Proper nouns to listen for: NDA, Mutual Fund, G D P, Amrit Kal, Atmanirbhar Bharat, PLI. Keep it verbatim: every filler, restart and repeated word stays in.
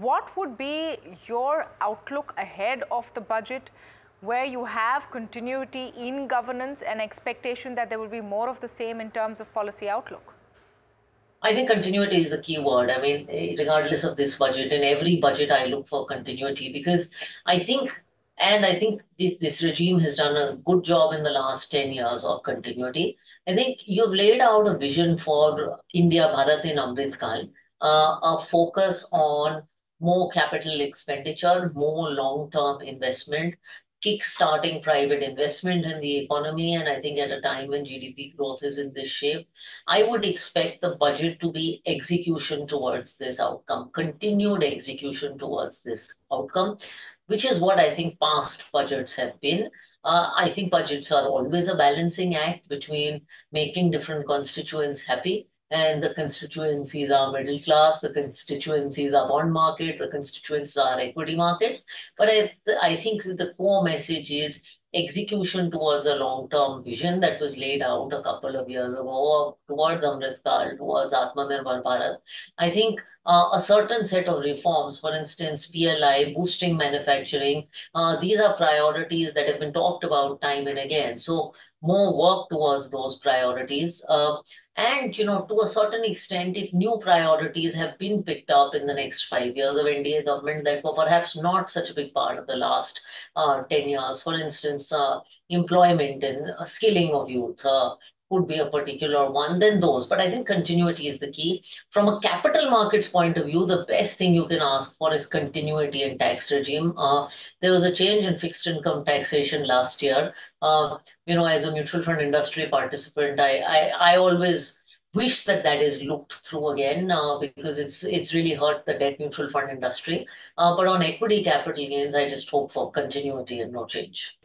what would be your outlook ahead of the budget, where you have continuity in governance and expectation that there will be more of the same in terms of policy outlook? I think continuity is the key word. I mean, regardless of this budget, in every budget I look for continuity, because I think, and I think this, this regime has done a good job in the last ten years of continuity. I think you've laid out a vision for India Bharat in Amrit Kal, uh, a focus on more capital expenditure, more long-term investment, kick-starting private investment in the economy, and I think at a time when G D P growth is in this shape, I would expect the budget to be execution towards this outcome, continued execution towards this outcome, which is what I think past budgets have been. Uh, I think budgets are always a balancing act between making different constituents happy, and the constituencies are middle class, the constituencies are bond market, the constituencies are equity markets. But I, th I think the core message is execution towards a long-term vision that was laid out a couple of years ago, towards Amrit Kal, towards Atmanirbhar Bharat. I think uh, a certain set of reforms, for instance, P L I, boosting manufacturing, uh, these are priorities that have been talked about time and again. So more work towards those priorities. Uh, and, you know, to a certain extent, if new priorities have been picked up in the next five years of N D A government that were perhaps not such a big part of the last uh, ten years, for instance, uh, employment and uh, skilling of youth uh, could be a particular one, then those. But I think continuity is the key. From a capital markets point of view, the best thing you can ask for is continuity in tax regime. Uh, there was a change in fixed income taxation last year. Uh, you know, as a mutual fund industry participant, I, I, I always wish that that is looked through again, uh, because it's it's really hurt the debt mutual fund industry. Uh, but on equity capital gains, I just hope for continuity and no change.